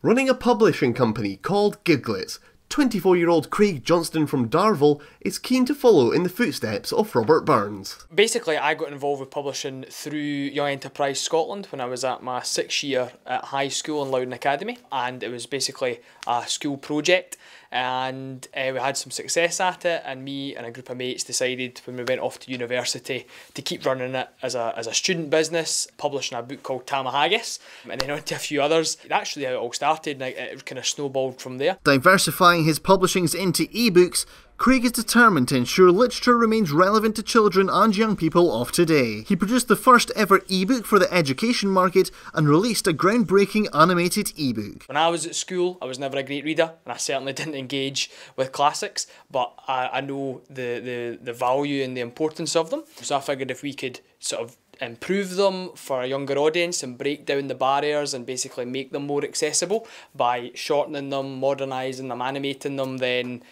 Running a publishing company called Giglets, 24-year-old Craig Johnstone from Darvel is keen to follow in the footsteps of Robert Burns. Basically, I got involved with publishing through Young Enterprise Scotland when I was at my 6th year at high school in Loudoun Academy, and it was basically a school project, and we had some success at it, and me and a group of mates decided when we went off to university to keep running it as a student business, publishing a book called Tamahagis, and then on to a few others. That's really how it all started, and it kind of snowballed from there. Diversifying his publishings into ebooks, Craig is determined to ensure literature remains relevant to children and young people of today. He produced the first ever ebook for the education market and released a groundbreaking animated ebook. When I was at school, I was never a great reader, and I certainly didn't engage with classics, but I know the value and the importance of them. So I figured if we could sort of improve them for a younger audience and break down the barriers and basically make them more accessible by shortening them, modernising them, animating them, then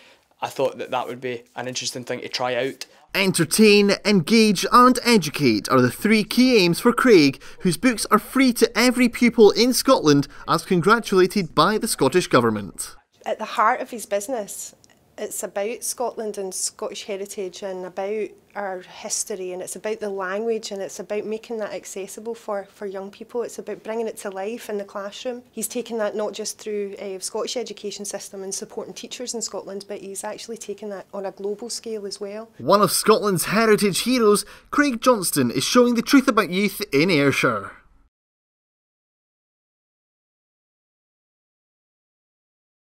I thought that that would be an interesting thing to try out. Entertain, engage and educate are the three key aims for Craig, whose books are free to every pupil in Scotland as congratulated by the Scottish Government. At the heart of his business, it's about Scotland and Scottish heritage and about our history, and it's about the language, and it's about making that accessible for young people. It's about bringing it to life in the classroom. He's taken that not just through the Scottish education system and supporting teachers in Scotland, but he's actually taken that on a global scale as well. One of Scotland's heritage heroes, Craig Johnstone is showing the truth about youth in Ayrshire.